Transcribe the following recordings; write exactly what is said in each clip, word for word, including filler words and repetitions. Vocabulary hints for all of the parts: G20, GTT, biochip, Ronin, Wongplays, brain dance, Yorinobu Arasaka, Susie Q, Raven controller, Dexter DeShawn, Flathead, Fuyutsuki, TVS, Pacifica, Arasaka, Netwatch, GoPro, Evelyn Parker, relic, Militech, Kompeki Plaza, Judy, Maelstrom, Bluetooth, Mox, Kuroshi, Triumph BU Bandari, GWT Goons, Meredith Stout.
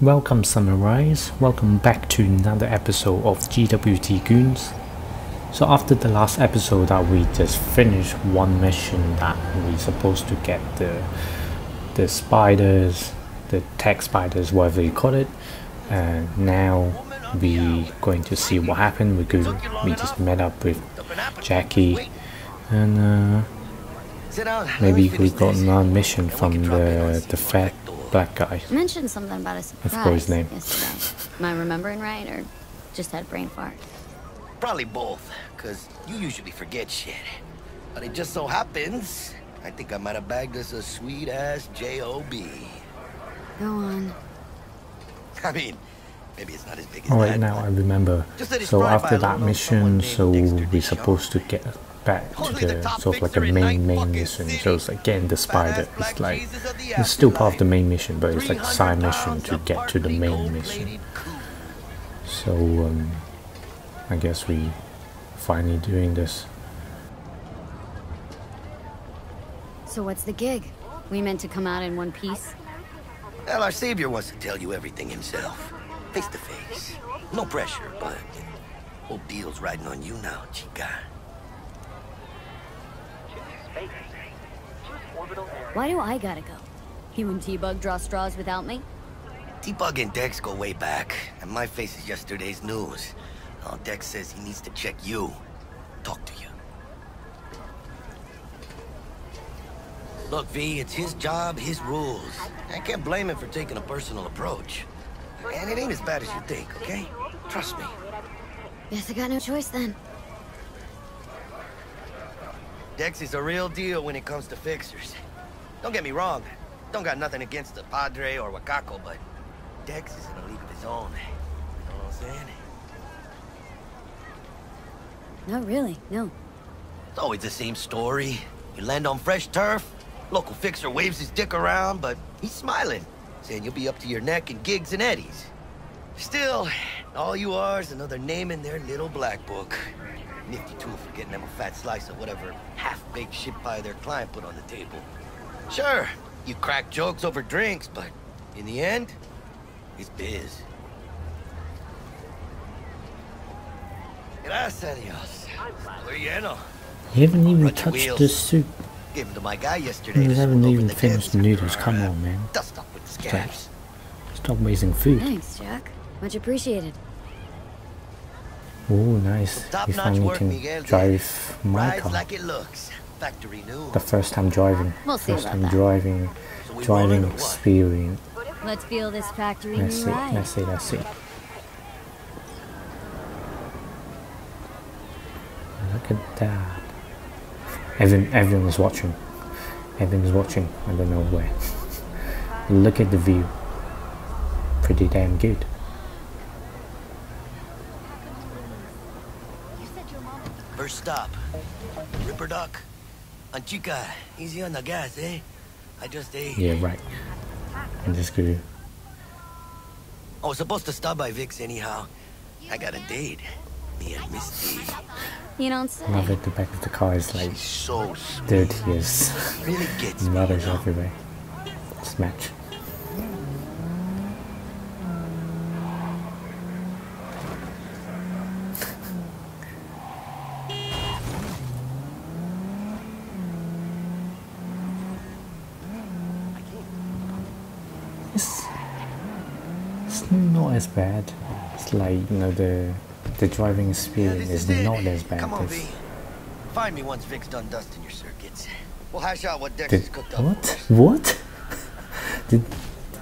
Welcome Samurais, welcome back to another episode of G W T Goons. So after the last episode that we just finished one mission that we supposed to get the the spiders, the tech spiders, whatever you call it, and now we going to see what happened. We could, we just met up with Jackie and uh, maybe we got another mission from the, the Fed. Black guy. Mentioned something about a surprise. I forgot his name. Am I remembering right, or just had a brain fart? Probably both, cause you usually forget shit. But it just so happens, I think I might have bagged us a sweet ass J O B. Go on. I mean, maybe it's not as big as that. All right, now I remember. So after that mission, so we're supposed to get back to the sort of like a main main mission. So it's again the spider. It's like it's still part of the main mission, but it's like a side mission to get to the main mission. So um, I guess we finally doing this. So what's the gig? We meant to come out in one piece. Well, our savior wants to tell you everything himself, face to face. No pressure, but whole deal's riding on you now, chica. Why do I gotta go? You and T-Bug draw straws without me? T-Bug and Dex go way back, and my face is yesterday's news. Now Dex says he needs to check you, talk to you. Look, V, it's his job, his rules. I can't blame him for taking a personal approach. And it ain't as bad as you think, okay? Trust me. Guess I got no choice then. Dex is a real deal when it comes to fixers. Don't get me wrong, don't got nothing against the Padre or Wakako, but Dex is in a league of his own. You know what I'm saying? Not really, no. It's always the same story. You land on fresh turf, local fixer waves his dick around, but he's smiling, saying you'll be up to your neck in gigs and eddies. Still, all you are is another name in their little black book. Nifty tool for getting them a fat slice of whatever half-baked shit pie their client put on the table. Sure, you crack jokes over drinks, but in the end, it's biz. Gracias a Dios. You haven't even touched the soup. Gave him to my guy yesterday. You haven't even finished the noodles. Come on, man. Dust up with scabs. Stop wasting food. Thanks, Jack. Much appreciated. Oh, nice. You finally can Miguel drive my car. Like it looks. Factory new. The first time driving. We'll first time that. driving. So driving experience. Let's feel this factory new it, ride. That's it, that's it. Look at that. Evan, Evan is watching. Evan is watching. I don't know where. Look at the view. Pretty damn good. First stop, Ripper Duck. Anchica, easy on the gas, eh? I just ate. Yeah, right. I'm just gonna. I was supposed to stop by Vic's anyhow. I got a date. Me and Misty. You don't say. Love it. The back of the car is like so dirty as really gets rubbish everywhere. It's match. As bad. It's like, you know, the the driving experience yeah, is, is not as bad. Come on, as... V. Find me once Vic's done dusting your circuits. We'll hash out what Dex is cooked up. What? What? did,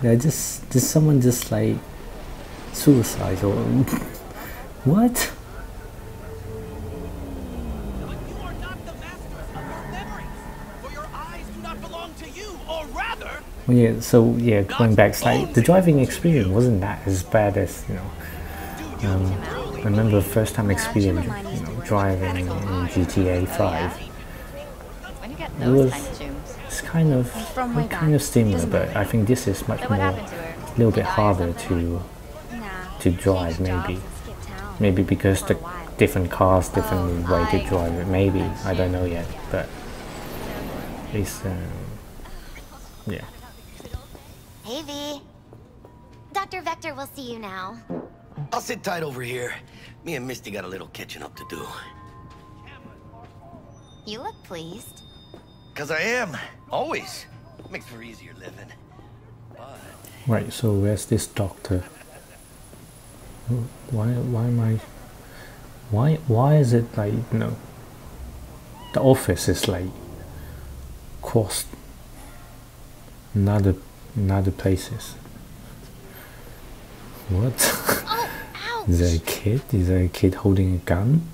did I just did someone just like suicide or what? Yeah, so yeah, going back, it's like the driving experience wasn't that as bad as, you know, um, I remember first time experience, you know, driving in G T A five. It was, it's kind of, kind of similar, but I think this is much more, a little bit harder to, to drive, maybe. Maybe because the different cars, different way to drive it, maybe, I don't know yet, but it's, um, yeah. Hey V. Doc Doctor Vector will see you now. I'll sit tight over here. Me and Misty got a little catching up to do. You look pleased. Because I am. Always. Makes for easier living. But... Right, so where's this doctor? Why why am I why why is it like you know the office is like crossed in other in other places? What? Oh, ouch. Is there a kid? Is there a kid holding a gun?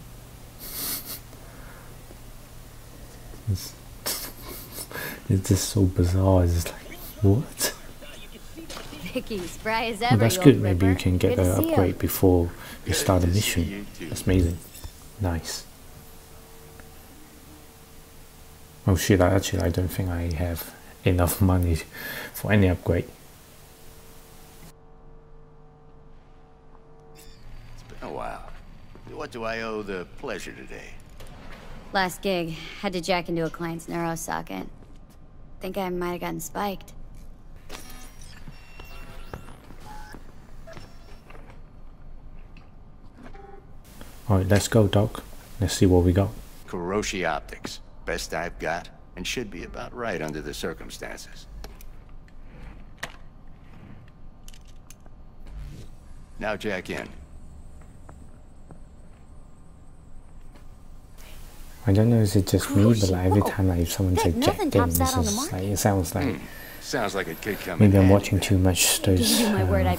It's, it's just so bizarre, it's just like what? Well, that's good, maybe you can get an upgrade before you start the mission. That's amazing. Nice. Oh shit, I actually I don't think I have enough money for any upgrade. It's been a while. What do I owe the pleasure today? Last gig. Had to jack into a client's neuro socket. Think I might have gotten spiked. Alright, let's go, Doc. Let's see what we got. Kuroshi optics. Best I've got, and should be about right under the circumstances. Now jack in. I don't know if it's just me, but like every time like, if someone said jack in, it's just, like, it sounds like... Mm. Sounds like it could come maybe I'm watching too much those uh,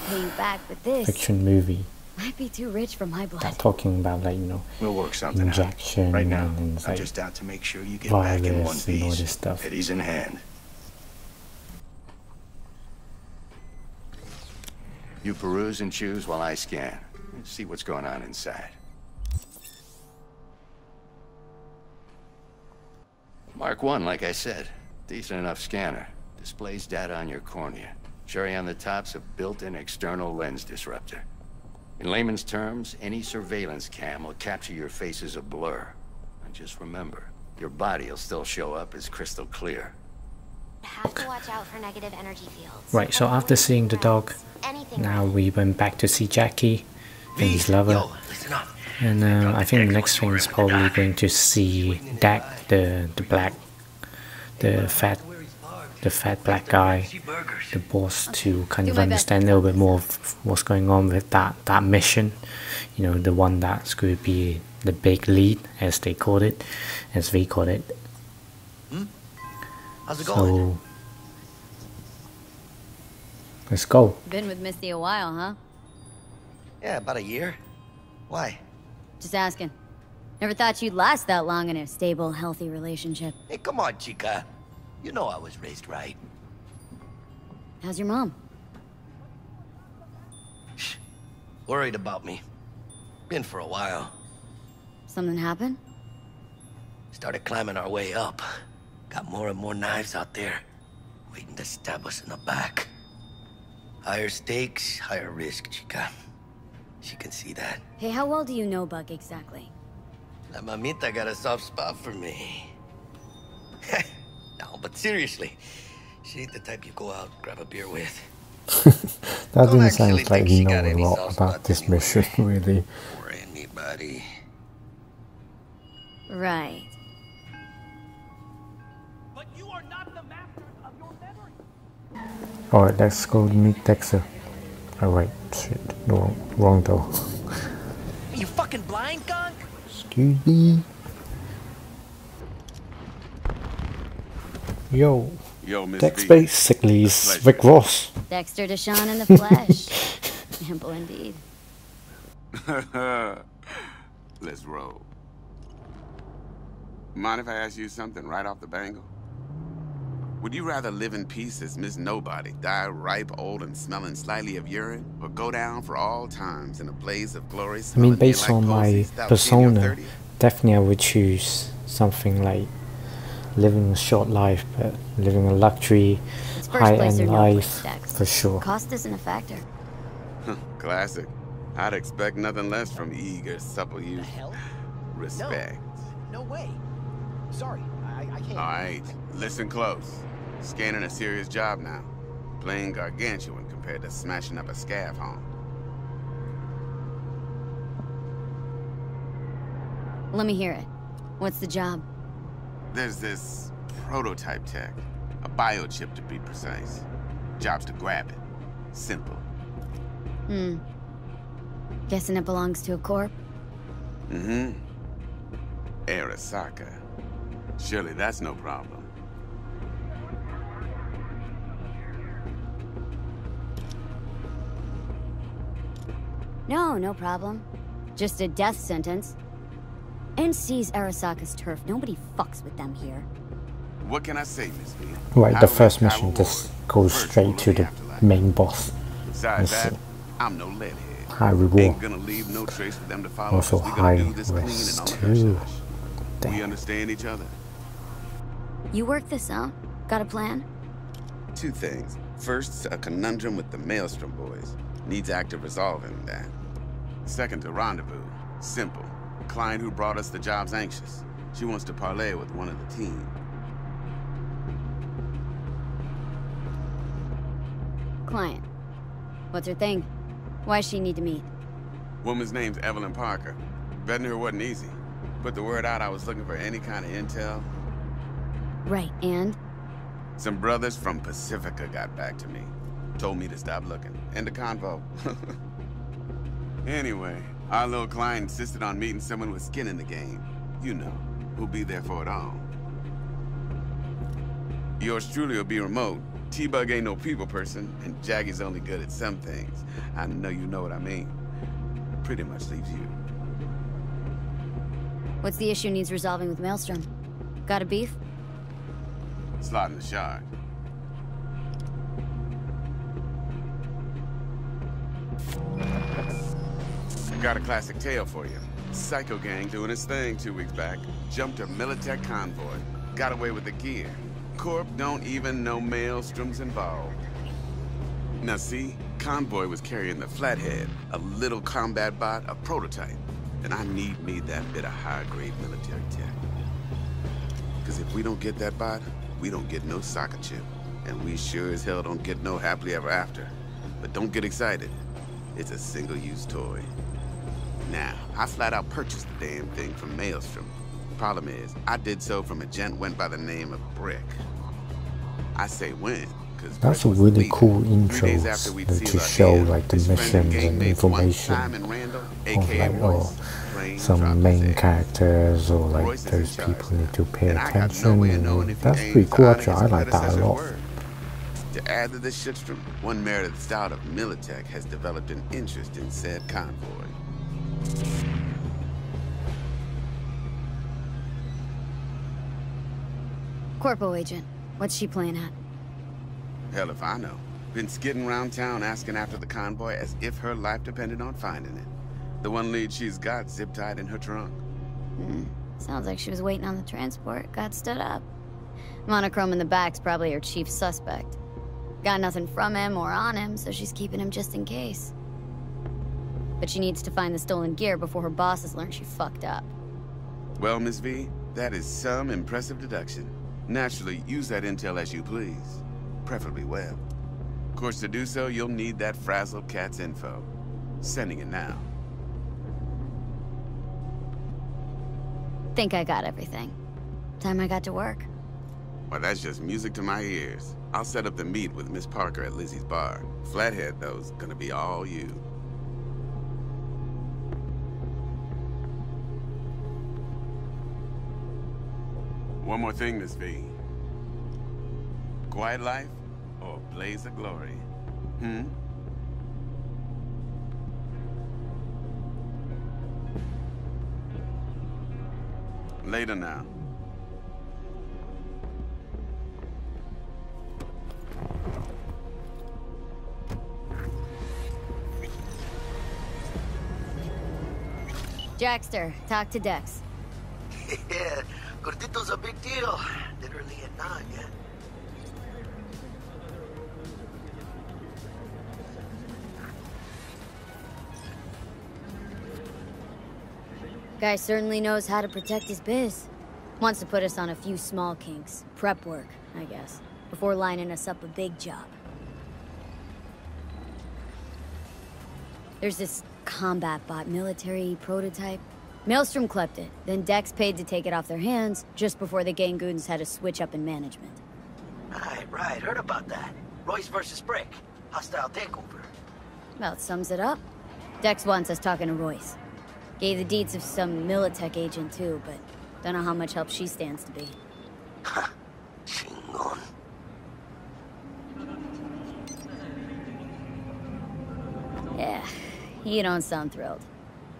fiction movie. Might be too rich for my blood. They're talking about like you know we'll work something injection out. Right now, and I'm like just out to make sure you get back in one piece. And all this stuff. Eddie's in hand. You peruse and choose while I scan. Let's see what's going on inside. Mark one, like I said, decent enough scanner. Displays data on your cornea. Cherry on the top's a built-in external lens disruptor. In layman's terms, any surveillance cam will capture your face as a blur. And just remember, your body will still show up as crystal clear. Have to watch out for negative energy fields. Right, so after seeing the dog, now we went back to see Jackie and his lover. And uh, I think the next thing is probably going to see Dak, the, the black, the fat, the fat black guy, the boss, to kind of understand a little bit more of what's going on with that that mission, you know, the one that's going to be the big lead, as they called it, as we called it. Hmm? How's it so going? Let's go. Been with Misty a while, huh? Yeah, about a year. Why? Just asking. Never thought you'd last that long in a stable, healthy relationship. Hey, come on, chica. You know I was raised right. How's your mom? Shh. Worried about me. Been for a while. Something happened? Started climbing our way up. Got more and more knives out there. Waiting to stab us in the back. Higher stakes, higher risk, chica. She can see that. Hey, how well do you know Buck exactly? La mamita got a soft spot for me. Heh. No, but seriously, she ain't the type you go out and grab a beer with. That didn't sound like you know a lot about this mission, really. Or anybody. Right. But you are not the master of your memory. Alright, let's go meet Dexter. Oh wait, shit, wrong, wrong door. Are you fucking blind, Gunk? Excuse me. Yo, Yo Dex basically is Rick Ross. Dexter DeShawn in the flesh. Ample indeed. Let's roll. Mind if I ask you something right off the bangle? Would you rather live in peace as Miss Nobody, die ripe, old, and smelling slightly of urine, or go down for all times in a blaze of glory? I mean, based on my persona, definitely I would choose something like living a short life, but living a luxury, high-end life, for sure. Cost isn't a factor. Classic. I'd expect nothing less from eager, supple youth. Respect. No. No way. Sorry, I, I can't. All right, listen close. Scanning a serious job now. plain gargantuan compared to smashing up a scav home. Let me hear it. What's the job? There's this prototype tech, a biochip to be precise. Job's to grab it. Simple. Hmm. Guessing it belongs to a corp? Mm-hmm. Arasaka. Surely that's no problem. No, no problem. Just a death sentence. N C's Arasaka's turf. Nobody fucks with them here. What can I say, Miss B? Right, the first mission just goes straight to the main boss. Besides that, I'm no lead here. High reward. Ain't gonna leave no trace for them to follow. Also high risk too. Damn. We understand each other. You work this out? Got a plan? Two things. First, a conundrum with the Maelstrom boys. Needs active resolve in that. Second, a rendezvous. Simple. The client who brought us the job's anxious. She wants to parley with one of the team. Client. What's her thing? Why she need to meet? Woman's name's Evelyn Parker. Betting her wasn't easy. Put the word out I was looking for any kind of intel. Right, and? Some brothers from Pacifica got back to me. Told me to stop looking. End the convo. Anyway, our little client insisted on meeting someone with skin in the game. You know, who'll be there for it all. Yours truly will be remote. T-Bug ain't no people person, and Jaggy's only good at some things. I know you know what I mean. Pretty much leaves you. What's the issue needs resolving with Maelstrom? Got a beef? Slotting the shard. I got a classic tale for you. Psycho gang doing its thing two weeks back. Jumped a Militech convoy. Got away with the gear. Corp don't even know Maelstrom's involved. Now see, convoy was carrying the Flathead, a little combat bot, a prototype. And I need me that bit of high-grade military tech. Because if we don't get that bot, we don't get no soccer chip. And we sure as hell don't get no happily ever after. But don't get excited. It's a single-use toy. Now, I flat-out purchased the damn thing from Maelstrom. Problem is, I did so from a gent went by the name of Brick. I say when, because that's a really cool intro to show like the missions and information of like oh, some main characters or like those people need to pay attention. And that's pretty cool. Actually, I like that a lot. To add to this shitstrom, one Meredith Stout of Militech has developed an interest in said convoy. Corpo agent, what's she playing at? Hell if I know. Been skidding around town asking after the convoy as if her life depended on finding it. The one lead she's got zip-tied in her trunk. Mm. Sounds like she was waiting on the transport, got stood up. Monochrome in the back's probably her chief suspect. Got nothing from him or on him, so she's keeping him just in case. But she needs to find the stolen gear before her bosses learn she fucked up. Well, Miss V, that is some impressive deduction. Naturally, use that intel as you please. Preferably well. Of course, to do so, you'll need that frazzled cat's info. Sending it now. Think I got everything. Time I got to work. Well, that's just music to my ears. I'll set up the meet with Miss Parker at Lizzie's bar. Flathead, though, is gonna be all you. One more thing, Miss V. Quiet life or blaze of glory? Hmm? Later now. Jackster, talk to Dex. Yeah. Cortito's a big deal. Literally a nine, yeah. Guy certainly knows how to protect his biz. Wants to put us on a few small kinks. Prep work, I guess. Before lining us up a big job. There's this combat bot military prototype. Maelstrom clept it, then Dex paid to take it off their hands just before the gang goons had a switch up in management. Right, right, heard about that. Royce versus Brick. Hostile takeover. About sums it up. Dex wants us talking to Royce. Gave the deeds of some Militech agent too, but don't know how much help she stands to be. Ha! Shingon. Yeah, you don't sound thrilled.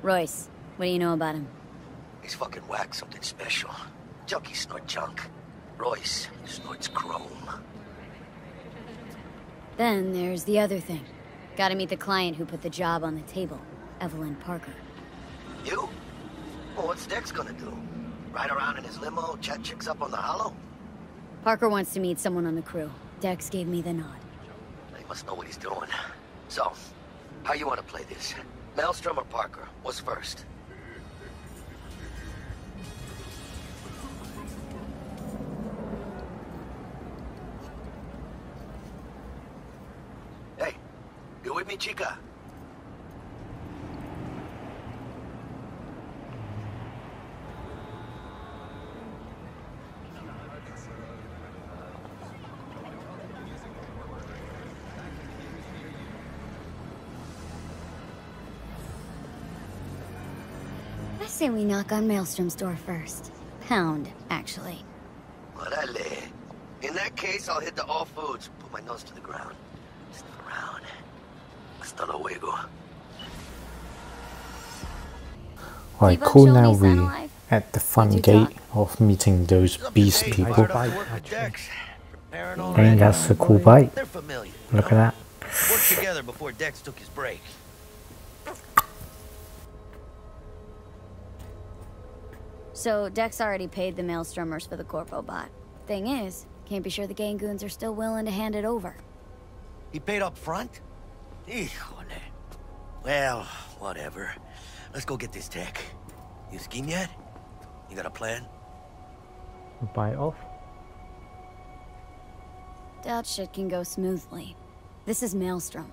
Royce, what do you know about him? He's fucking whack, something special. Junkie snort junk. Royce snorts chrome. Then there's the other thing. Gotta meet the client who put the job on the table, Evelyn Parker. You? Well, what's Dex gonna do? Ride around in his limo, chat chicks up on the hollow? Parker wants to meet someone on the crew. Dex gave me the nod. He must know what he's doing. So, how you wanna play this? Maelstrom or Parker? What's first? Hey, you with me, chica? Say we knock on Maelstrom's door first. Pound, actually. Orale. In that case, I'll hit the all foods. Put my nose to the ground. Sniff around. Hasta luego. Alright, cool, now we're at the front gate of meeting those beast people. And that's a cool bite. Look at that. Worked together before Dex took his break. So, Dex already paid the Maelstromers for the Corpo bot. Thing is, can't be sure the gang goons are still willing to hand it over. He paid up front? Well, whatever. Let's go get this tech. You scheme yet? You got a plan? Buy it off? Doubt shit can go smoothly. This is Maelstrom.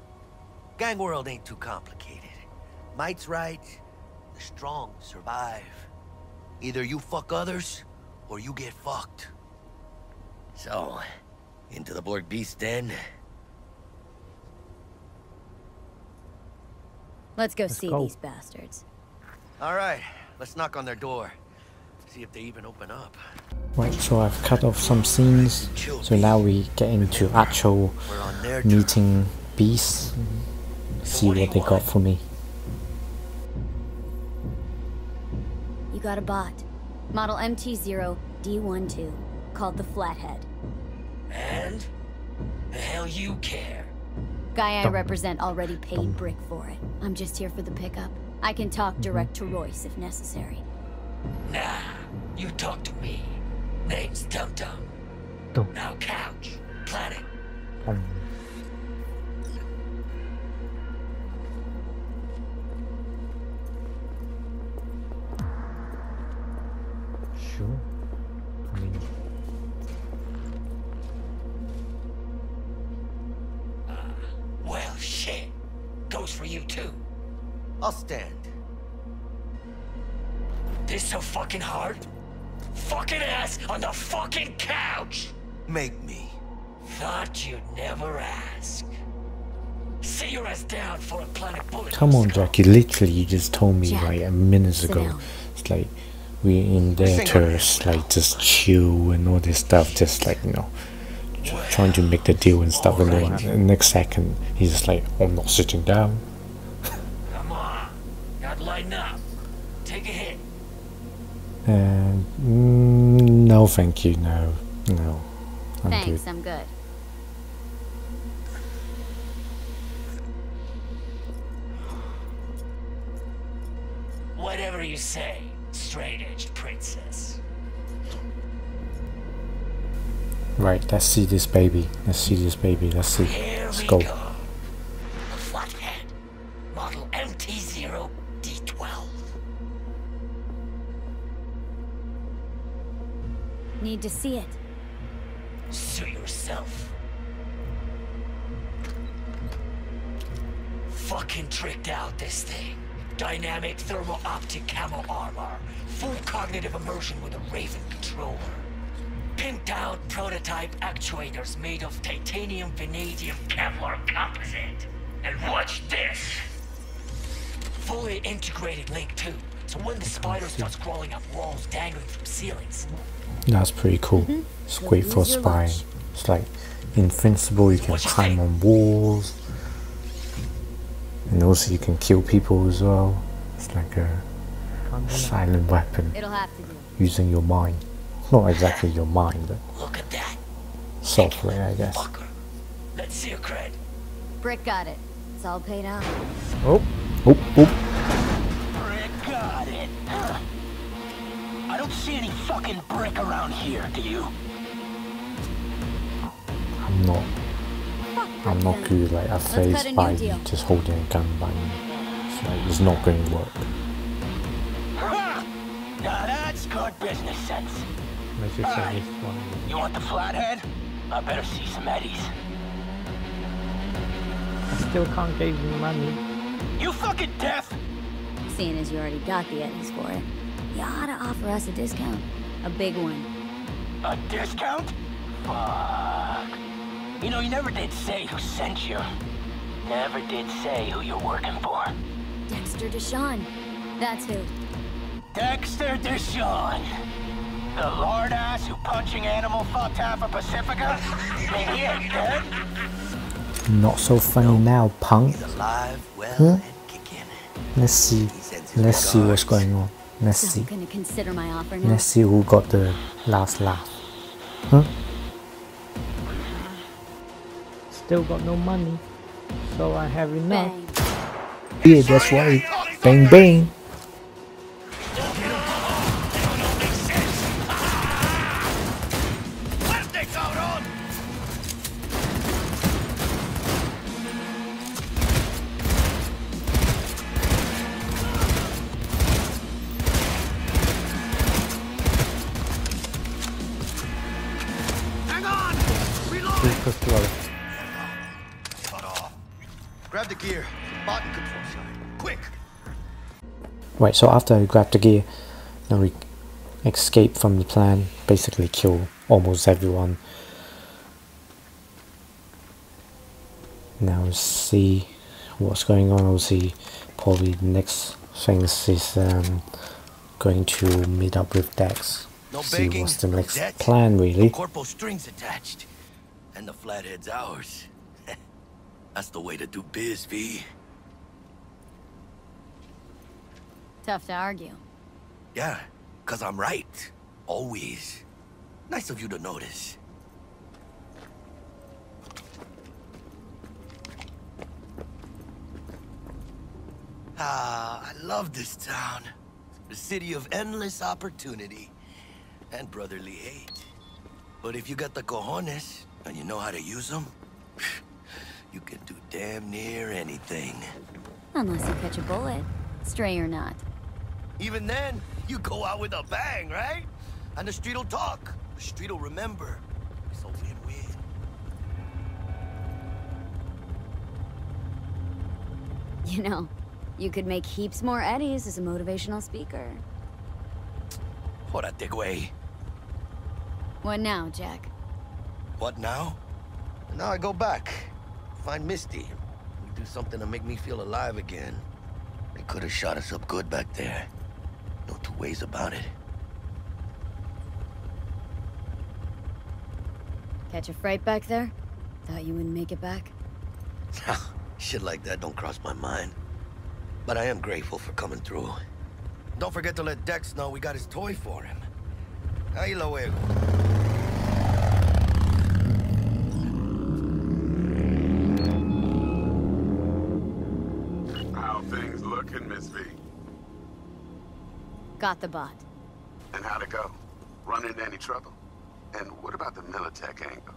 Gang world ain't too complicated. Might's right. The strong survive. Either you fuck others, or you get fucked. So, into the Borg Beast Den. Let's go let's see go. these bastards. Alright, let's knock on their door. See if they even open up. Right, so I've cut off some scenes. So now we get into actual meeting beasts. See what they got for me. Got a bot. Model M T zero D one two. Called the Flathead. And? The hell you care? Guy I represent already paid Brick for it. I'm just here for the pickup. I can talk direct to Royce if necessary. Nah. You talk to me. Name's Dum Dum. Now couch. Planet. Um. Sure. I mean... uh, well, shit. Goes for you too. I'll stand. This so fucking hard? Fucking ass on the fucking couch! Make me. Thought you'd never ask. Sit your ass down for a planet bullet. Come on, Jackie. Literally, you just told me Jack, like a minute ago. Down. It's like... we're in there to like just chill and all this stuff, just like, you know, well, trying to make the deal and stuff, and then right. the next second he's just like, I'm not sitting down. Come on, got lighten up. Take a hit. And uh, mm, no, thank you, no, no. I'm Thanks, good. I'm good. Whatever you say. Straight-edged princess. Right, let's see this baby. Let's see this baby. Let's see. Here let's go. go. The Flathead, model M T zero D twelve. Need to see it. Sue yourself. fucking tricked out this thing. Dynamic thermal optic camo armor. Full cognitive immersion with a Raven controller. Pimped out prototype actuators made of titanium vanadium Kevlar composite. And watch this. Fully integrated link too. So when the spider starts crawling up walls, dangling from ceilings. That's pretty cool. Mm-hmm. Squid for spine. Watch. It's like invincible, you so can climb on walls. And also you can kill people as well. It's like a silent weapon. It'll have to do. Using your mind. Not exactly your mind, but look at that. Software, I guess. Fucker. Let's see your cred. Brick got it. It's all paid out. Oh. Oh, oh. Brick got it. Huh. I don't see any fucking brick around here, do you? I'm not. I'm not good, like I phased by just holding a gun by me. It's like it's not going to work. Now that's good business sense. Alright, you want the flathead? I better see some eddies. I still can't give you money. You fucking deaf! Seeing as you already got the eddies for it, you ought to offer us a discount. A big one. A discount? Fuck. You know, you never did say who sent you. Never did say who you're working for. Dexter DeShawn. That's who. Dexter DeShawn. The lord ass who punching animal fucked half of Pacifica? I mean, he ain't dead. Not so funny now, punk. He's alive, well, huh? And kicking. Let's see. Let's see what's going on. Let's so see. Gonna consider my offer now. Let's see who got the last laugh. Huh? Still got no money, so I have enough. Bang. Yeah, that's right. Bang bang. Right, so after I grab the gear, then we escape from the plan, basically kill almost everyone. Now we'll see what's going on. We'll see probably the next thing is um, going to meet up with Dex. No see begging, what's the next no plan really. Corporal strings attached, and the flathead's ours. That's the way to do biz, V. Tough to argue. Yeah, cause I'm right. Always. Nice of you to notice. Ah, I love this town. The city of endless opportunity and brotherly hate. But if you got the cojones and you know how to use them, you can do damn near anything. Unless you catch a bullet, stray or not. Even then, you go out with a bang, right? And the street'll talk. The street'll remember. It's a win-win. You know, you could make heaps more eddies as a motivational speaker. What a digway. What now, Jack? What now? Now I go back. Find Misty. We do something to make me feel alive again. They could have shot us up good back there. No two ways about it. Catch a fright back there? Thought you wouldn't make it back? Shit like that don't cross my mind. But I am grateful for coming through. Don't forget to let Dex know we got his toy for him. Ahí luego. Got the bot. And how'd it go? Run into any trouble? And what about the Militech angle?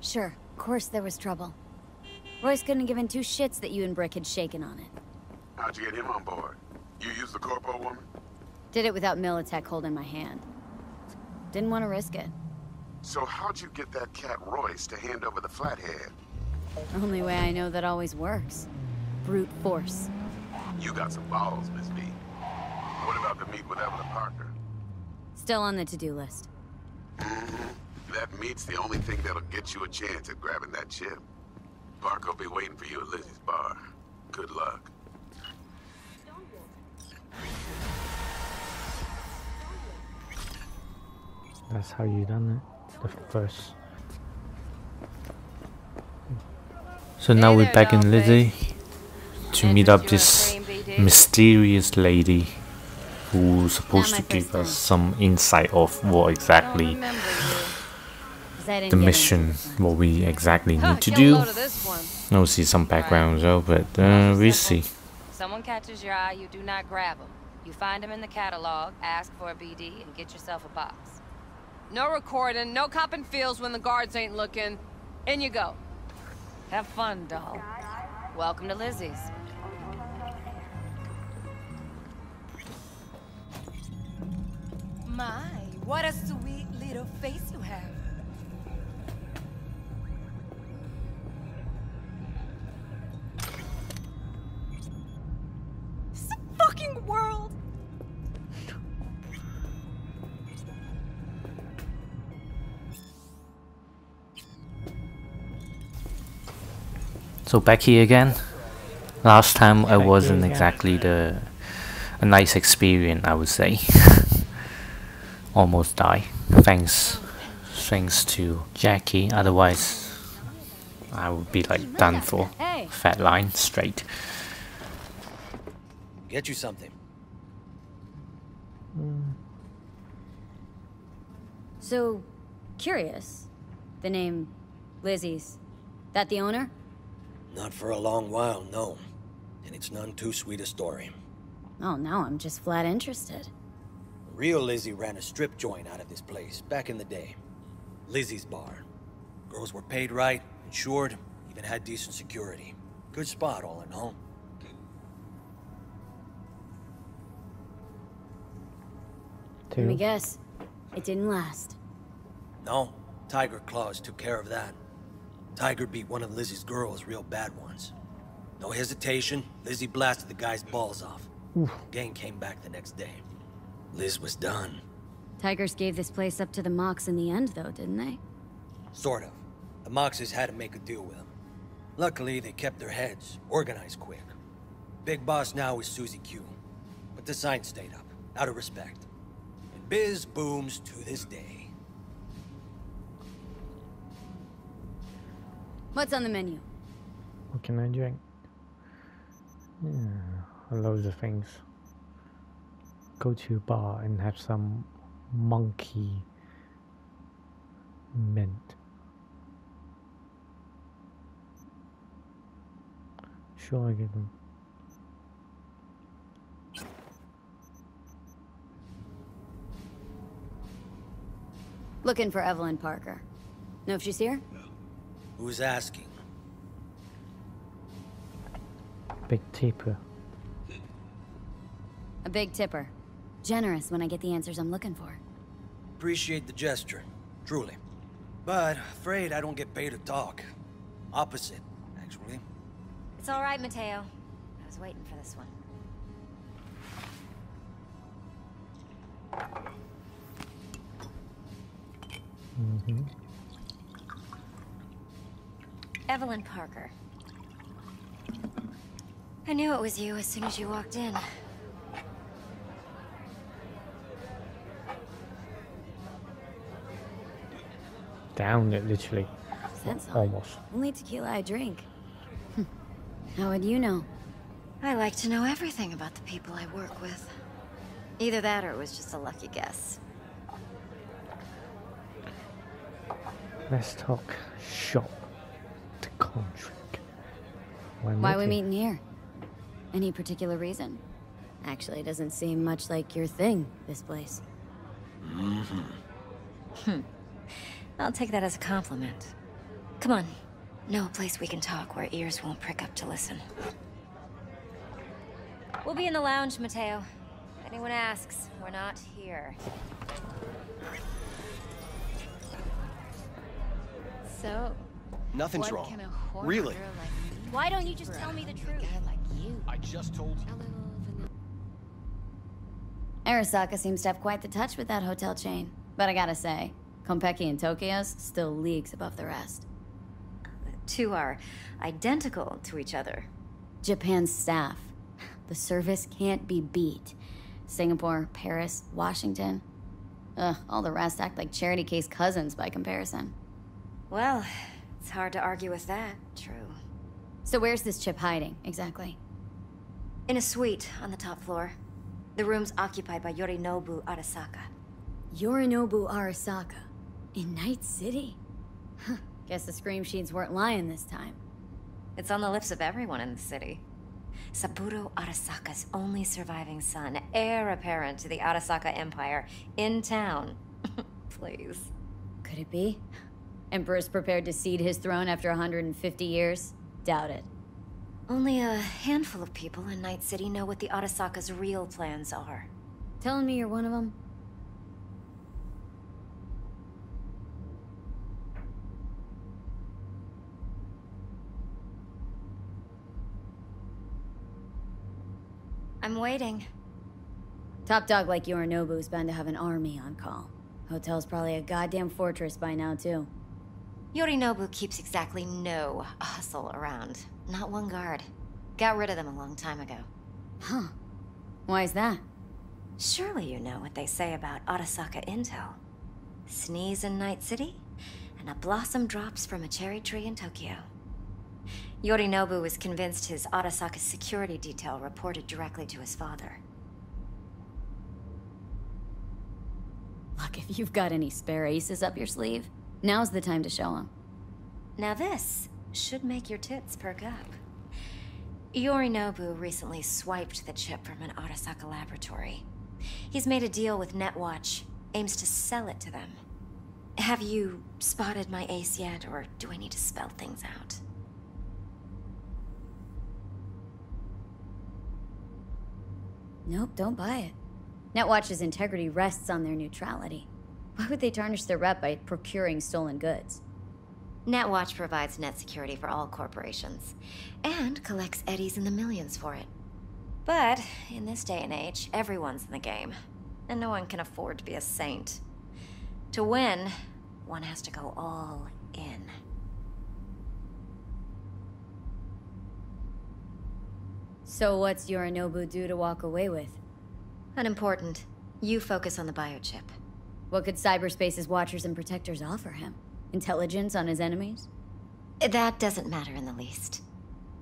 Sure, of course there was trouble. Royce couldn't give in two shits that you and Brick had shaken on it. How'd you get him on board? You used the Corpo woman? Did it without Militech holding my hand. Didn't want to risk it. So how'd you get that cat Royce to hand over the flathead? Only way I know that always works. brute force. You got some balls, Miss B. What about the meet with Evelyn Parker? Still on the to-do list. Mm-hmm. That meet's the only thing that'll get you a chance at grabbing that chip. Parker'll be waiting for you at Lizzie's bar. Good luck. That's how you done it, the first. So now we're back in Lizzie to meet up this mysterious lady who's supposed to give us some insight of what exactly the mission, what we exactly need to do. I'll see some background though, but uh, we'll see. Someone catches your eye, you do not grab them. You find them in the catalog, ask for a B D, and get yourself a box. No recording, no copping feels when the guards ain't looking. In you go. Have fun, doll. Welcome to Lizzie's. My, what a sweet little face you have. It's a fucking world. So back here again. Last time I wasn't exactly the a nice experience, I would say. Almost die. Thanks, thanks to Jackie. Otherwise, I would be like done for. Fat line straight. Get you something. Mm. So curious. The name Lizzie's. That the owner? Not for a long while, no. And it's none too sweet a story. Oh, no, I'm just flat interested. Real Lizzie ran a strip joint out of this place back in the day. Lizzie's bar. Girls were paid right, insured, even had decent security. Good spot, all in all. Let me guess. It didn't last. No. Tiger Claws took care of that. Tiger beat one of Lizzie's girls real bad ones. No hesitation, Lizzie blasted the guy's balls off. Oof. Gang came back the next day. Liz was done. Tigers gave this place up to the Mox in the end though, didn't they? Sort of. The Moxes had to make a deal with them. Luckily, they kept their heads, organized quick. Big boss now is Susie Q. But the sign stayed up, out of respect. And biz booms to this day. What's on the menu? What can I drink? Yeah, I love the things. Go to a bar and have some monkey mint. Sure, I get them. Looking for Evelyn Parker. Know if she's here? Who's asking? Big tipper. A big tipper. Generous when I get the answers I'm looking for. Appreciate the gesture, truly. But afraid I don't get paid to talk. Opposite, actually. It's all right, Mateo. I was waiting for this one. Mm-hmm. Evelyn Parker. I knew it was you as soon as you walked in. Down it, literally. That's almost. Only tequila I drink. How would you know? I like to know everything about the people I work with. Either that or it was just a lucky guess. Let's talk shop. Contract. Why, Why are we meeting here? Any particular reason? Actually, it doesn't seem much like your thing, this place. Mm-hmm. Hmm. I'll take that as a compliment. Come on. Know a place we can talk where ears won't prick up to listen. We'll be in the lounge, Mateo. If anyone asks, we're not here. So... Nothing's wrong. Really? Why don't you just tell me the truth? you. I just told you. Arasaka seems to have quite the touch with that hotel chain. But I gotta say, Kompeki and Tokyo's still leagues above the rest. Two are identical to each other. Japan's staff. The service can't be beat. Singapore, Paris, Washington. Ugh, all the rest act like charity case cousins by comparison. Well, it's hard to argue with that. True. So where's this chip hiding, exactly? In a suite on the top floor. The room's occupied by Yorinobu Arasaka. Yorinobu Arasaka? In Night City? Huh. Guess the scream sheets weren't lying this time. It's on the lips of everyone in the city. Saburo Arasaka's only surviving son, heir apparent to the Arasaka Empire, in town. Please. Could it be? Emperor's prepared to cede his throne after one hundred fifty years? Doubt it. Only a handful of people in Night City know what the Arasaka's real plans are. Telling me you're one of them? I'm waiting. Top dog like Yorinobu's bound to have an army on call. Hotel's probably a goddamn fortress by now, too. Yorinobu keeps exactly no hustle around. Not one guard. Got rid of them a long time ago. Huh. Why is that? Surely you know what they say about Arasaka intel. Sneeze in Night City, and a blossom drops from a cherry tree in Tokyo. Yorinobu was convinced his Arasaka security detail reported directly to his father. Look, if you've got any spare aces up your sleeve, now's the time to show them. Now this should make your tits perk up. Yorinobu recently swiped the chip from an Arasaka laboratory. He's made a deal with Netwatch, aims to sell it to them. Have you spotted my ace yet, or do I need to spell things out? Nope, don't buy it. Netwatch's integrity rests on their neutrality. Why would they tarnish their rep by procuring stolen goods? Netwatch provides net security for all corporations, and collects eddies in the millions for it. But in this day and age, everyone's in the game, and no one can afford to be a saint. To win, one has to go all in. So what's Yorinobu due to walk away with? Unimportant. You focus on the biochip. What could cyberspace's watchers and protectors offer him? Intelligence on his enemies? That doesn't matter in the least.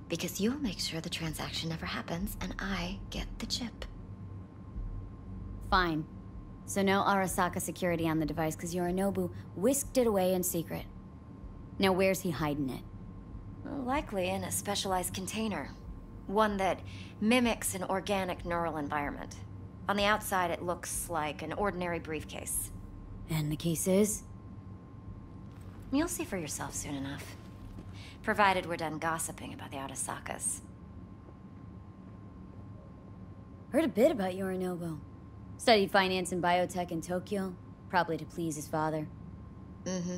Because you'll make sure the transaction never happens, and I get the chip. Fine. So no Arasaka security on the device, because Yorinobu whisked it away in secret. Now where's he hiding it? Likely in a specialized container. One that mimics an organic neural environment. On the outside, it looks like an ordinary briefcase. And the case is? You'll see for yourself soon enough. Provided we're done gossiping about the Arasakas. Heard a bit about Yorinobu. Studied finance and biotech in Tokyo, probably to please his father. Mm-hmm.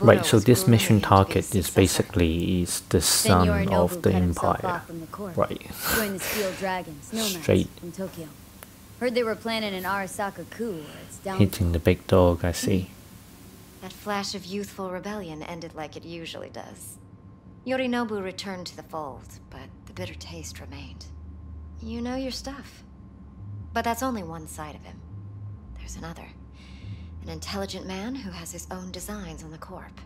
Right, so this mission target is basically is the son of the Empire, right? Straight from Tokyo. Heard they were planning an Arasaka coup. Hitting the big dog, I see. That flash of youthful rebellion ended like it usually does. Yorinobu returned to the fold, but the bitter taste remained. You know your stuff, but that's only one side of him. There's another. An intelligent man who has his own designs on the corp.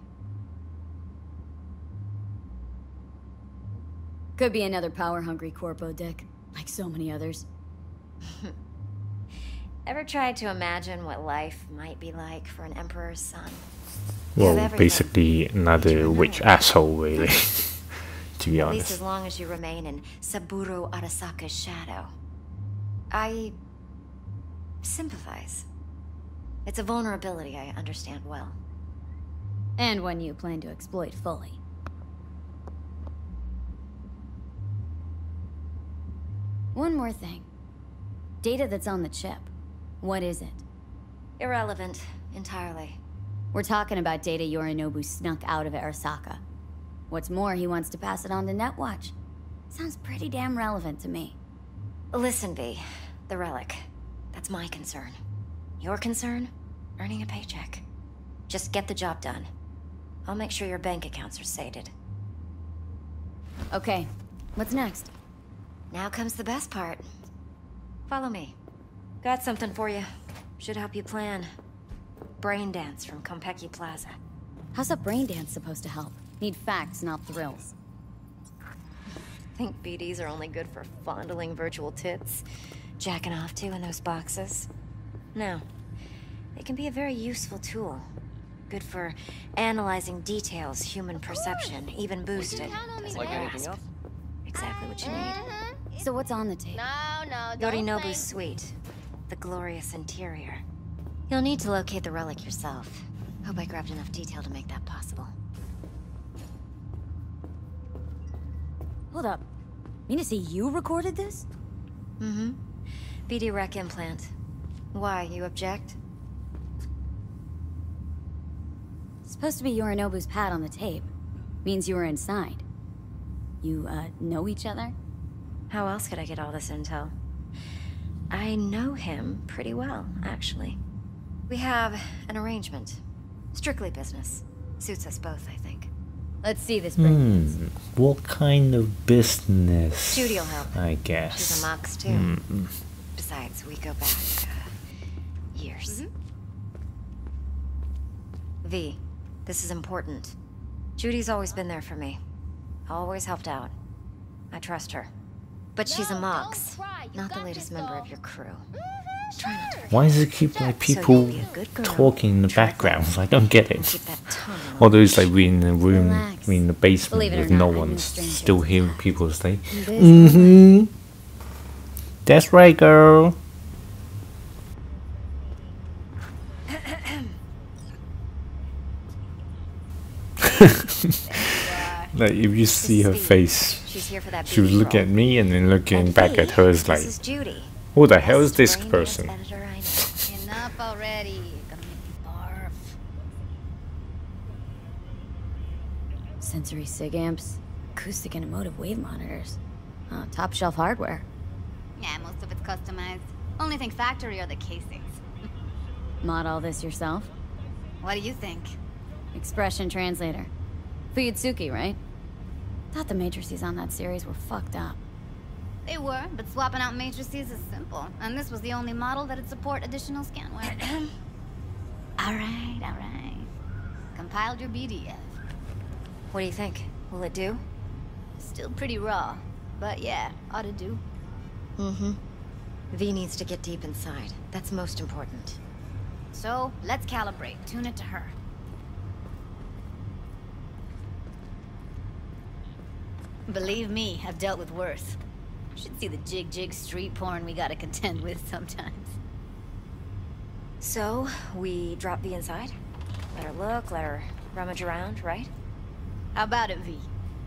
Could be another power-hungry corpo dick, like so many others. Ever tried to imagine what life might be like for an emperor's son? Well, basically another witch asshole, really, to be honest. At least as long as you remain in Saburo Arasaka's shadow. I sympathize. It's a vulnerability I understand well. And one you plan to exploit fully. One more thing. Data that's on the chip. What is it? Irrelevant, entirely. We're talking about data Yorinobu snuck out of Arasaka. What's more, he wants to pass it on to Netwatch. Sounds pretty damn relevant to me. Listen, V, the relic. That's my concern. Your concern? Earning a paycheck. Just get the job done. I'll make sure your bank accounts are sated. Okay, what's next? Now comes the best part. Follow me. Got something for you. Should help you plan. Brain dance from Kompeki Plaza. How's a brain dance supposed to help? Need facts, not thrills. I think B Ds are only good for fondling virtual tits, jacking off to in those boxes. No, it can be a very useful tool. Good for analyzing details, human perception, even boosted. Doesn't like anything else? Exactly what you need. So what's on the table? No, no, Yorinobu's suite, the glorious interior. You'll need to locate the relic yourself. Hope I grabbed enough detail to make that possible. Hold up. Mean to say you recorded this? Mm-hmm. B D-rec implant. Why, you object? It's supposed to be Yorinobu's pad on the tape. Means you were inside. You, uh, know each other? How else could I get all this intel? I know him pretty well, actually. We have an arrangement. Strictly business. Suits us both, I think. Let's see this brain dance. Hmm. What kind of business? Judy will help. I guess. She's a Mox, too. Mm. Besides, we go back, uh, years. Mm-hmm. V. This is important. Judy's always been there for me. Always helped out. I trust her. But she's a Mox, not the latest member of your crew. Mm-hmm, Try not to forget. Why does it keep like people so talking in the Try background? I don't get it. Or those like we in the room, Relax. we in the basement Believe with no not, one still hearing people say, mm-hmm. That's right, girl. Like if you see her face, she would look at me and then looking back at her is like, who the hell is this person? Enough already. Sensory sig amps, acoustic and emotive wave monitors, oh, top shelf hardware. Yeah, most of it's customized. Only thing factory are the casings. Mod all this yourself? What do you think? Expression translator. Fuyutsuki, right? Thought the matrices on that series were fucked up. They were, but swapping out matrices is simple. And this was the only model that'd support additional scanware. Alright, alright. Compiled your B D F. What do you think? Will it do? Still pretty raw, but yeah, ought to do. Mm-hmm. V needs to get deep inside. That's most important. So, let's calibrate. Tune it to her. Believe me, I've dealt with worse. Should see the jig jig street porn we gotta contend with sometimes. So, we drop V inside? Let her look, let her rummage around, right? How about it, V?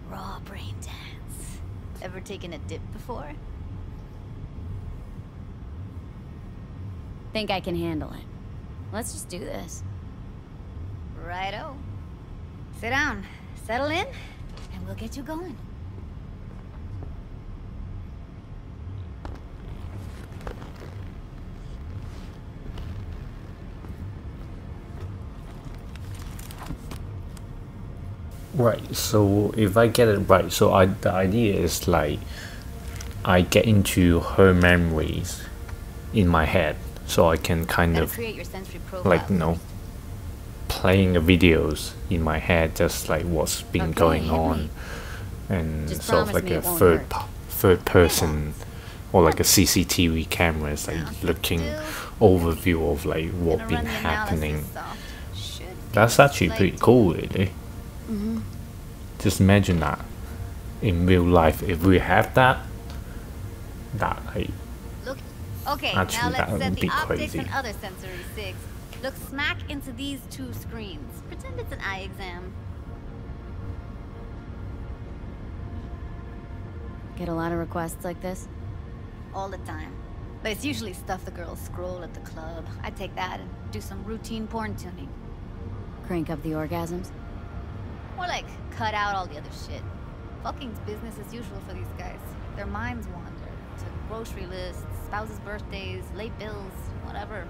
Raw brain dance. Ever taken a dip before? Think I can handle it. Let's just do this. Righto. Sit down, settle in, and we'll get you going. Right, so if I get it right, so I, the idea is like I get into her memories in my head, so I can kind of create your sensory profile, like, you know, playing the videos in my head, just like what's been okay, going on, me. and just sort of like a third third person or like a C C T V camera is like yeah. looking overview of like what's been happening. That's actually pretty cool, really. Mm-hmm. Just imagine that in real life, if we have that, that like, Look, okay, actually now let's that set would be the optics crazy. And other sensory sigs. Look smack into these two screens. Pretend it's an eye exam. Get a lot of requests like this? All the time. But it's usually stuff the girls scroll at the club. I take that and do some routine porn tuning. Crank up the orgasms? More like, cut out all the other shit. Fucking's business as usual for these guys. Their minds wander to grocery lists, spouses' birthdays, late bills, whatever.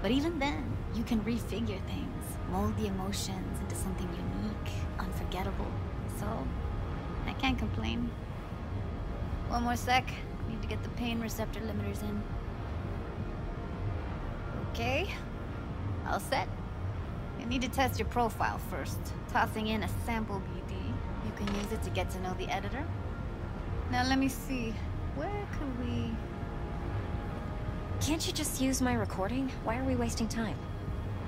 But even then, you can refigure things, mold the emotions into something unique, unforgettable. So, I can't complain. One more sec. Need to get the pain receptor limiters in. Okay. All set. You need to test your profile first, tossing in a sample B D. You can use it to get to know the editor. Now let me see. Where could we... Can't you just use my recording? Why are we wasting time?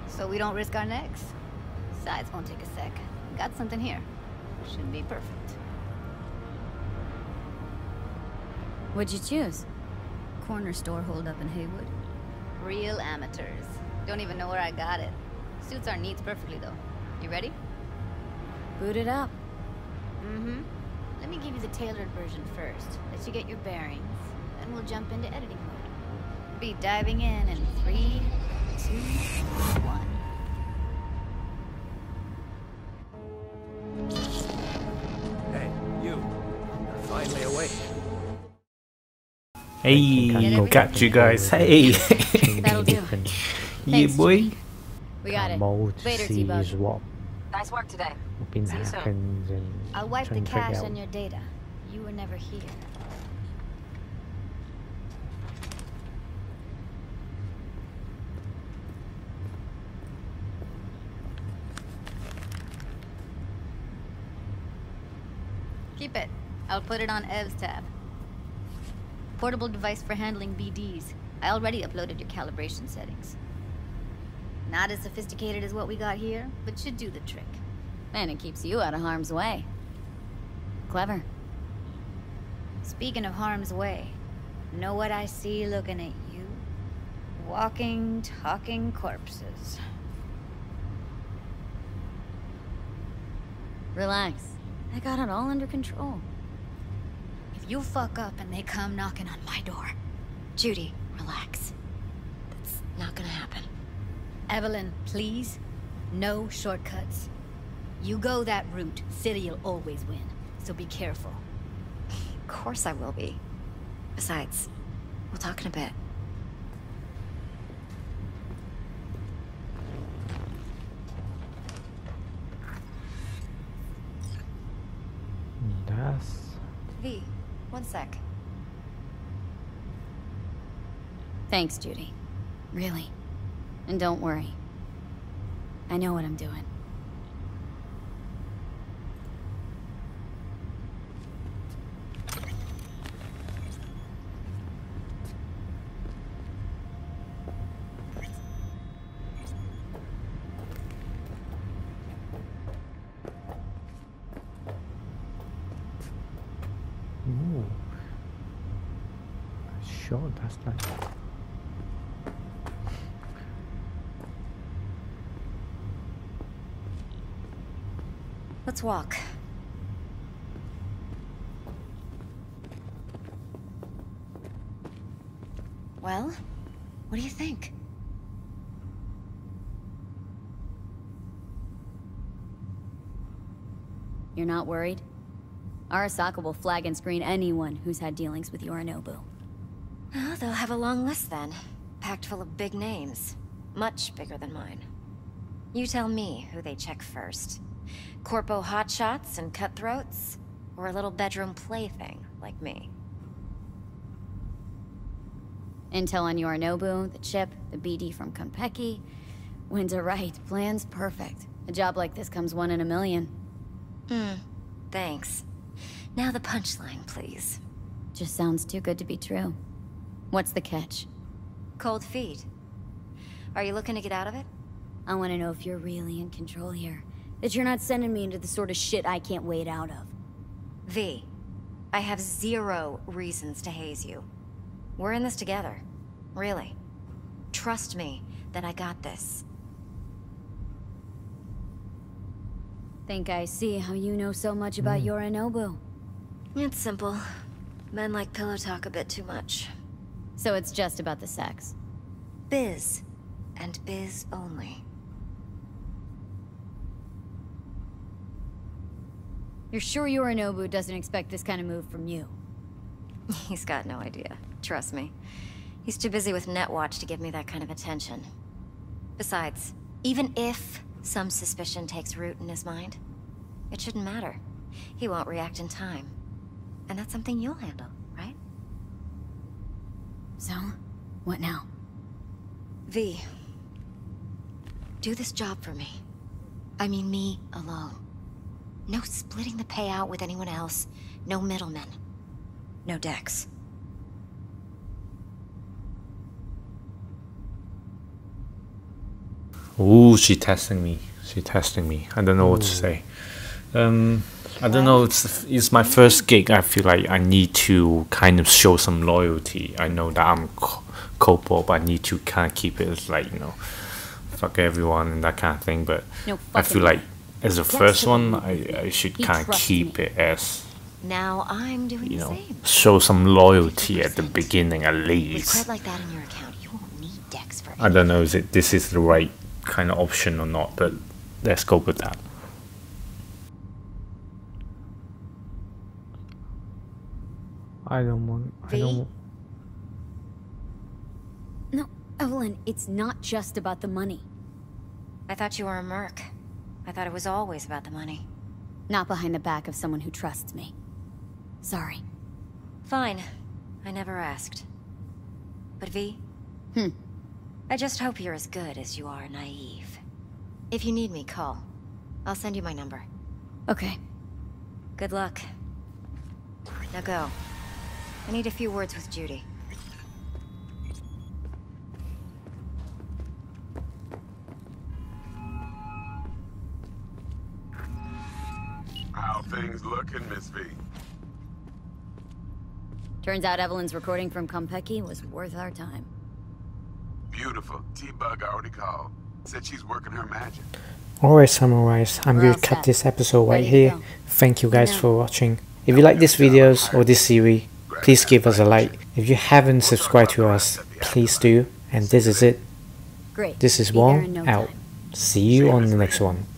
So we don't risk our necks? Besides, won't take a sec. Got something here. Should be perfect. What'd you choose? Corner store holdup in Haywood. Real amateurs. Don't even know where I got it. Suits our needs perfectly, though. You ready? Boot it up. Mm-hmm. Let me give you the tailored version first. Let you get your bearings. Then we'll jump into editing mode. We'll be diving in in three, two, one. Hey, you. You're finally awake. Hey, got you guys. Hey. That'll do. Yeah, boy. We got it. Later, T-Bug. Nice work today. Been See you soon. I'll wipe the cache and your data. You were never here. Keep it. I'll put it on Ev's tab. Portable device for handling B Ds. I already uploaded your calibration settings. Not as sophisticated as what we got here, but should do the trick. And it keeps you out of harm's way. Clever. Speaking of harm's way, know what I see looking at you? Walking, talking corpses. Relax. I got it all under control. If you fuck up and they come knocking on my door, Judy, relax. That's not gonna happen. Evelyn, please. No shortcuts. You go that route, City'll always win. So be careful. Of course I will be. Besides, we'll talk in a bit. That's... V, one sec. Thanks, Judy. Really. And don't worry. I know what I'm doing. Sure, that's nice. Let's walk. Well, what do you think? You're not worried? Arasaka will flag and screen anyone who's had dealings with Yorinobu. Oh, they'll have a long list then. Packed full of big names. Much bigger than mine. You tell me who they check first. Corpo hotshots and cutthroats? Or a little bedroom plaything like me? Intel on Yorinobu, the chip, the B D from Kompeki. Wins are right. Plan's perfect. A job like this comes one in a million. Hmm. Thanks. Now the punchline, please. Just sounds too good to be true. What's the catch? Cold feet. Are you looking to get out of it? I want to know if you're really in control here. That you're not sending me into the sort of shit I can't wade out of. V, I have zero reasons to haze you. We're in this together. Really. Trust me that I got this. Think I see how you know so much about mm. Yorinobu. It's simple. Men like pillow talk a bit too much. So it's just about the sex. Biz. And biz only. You're sure Yorinobu doesn't expect this kind of move from you? He's got no idea. Trust me. He's too busy with Netwatch to give me that kind of attention. Besides, even if some suspicion takes root in his mind, it shouldn't matter. He won't react in time. And that's something you'll handle, right? So, what now? V, do this job for me. I mean me alone. No splitting the payout with anyone else. No middlemen. No Dex. Ooh, she testing me. She testing me. I don't know Ooh. what to say. Um, I don't know. It's it's my first gig. I feel like I need to kind of show some loyalty. I know that I'm co-op, but I need to kind of keep it as like, you know, fuck everyone and that kind of thing. But no, I feel like as the first one, I, I should kind of keep it as, now I'm doing you know, the same. Show some loyalty at the beginning at least. Like that in your account, you won't need Dex for I don't know if it, this is the right kind of option or not, but let's go with that. I don't want. I don't want. No, Evelyn, it's not just about the money. I thought you were a merc. I thought it was always about the money. Not behind the back of someone who trusts me. Sorry. Fine. I never asked. But V? Hmm. I just hope you're as good as you are naive. If you need me, call. I'll send you my number. Okay. Good luck. Now go. I need a few words with Judy. How things looking, Miss V? Turns out Evelyn's recording from Kompeki was worth our time. Beautiful. T-Bug already called. Said she's working her magic. Alright, Samurais, I'm gonna cut this episode right here. Thank you guys for watching. If you like these videos or this series, please give us a like. If you haven't subscribed to us, please do. And this is it. This is Wong out. See you on the next one.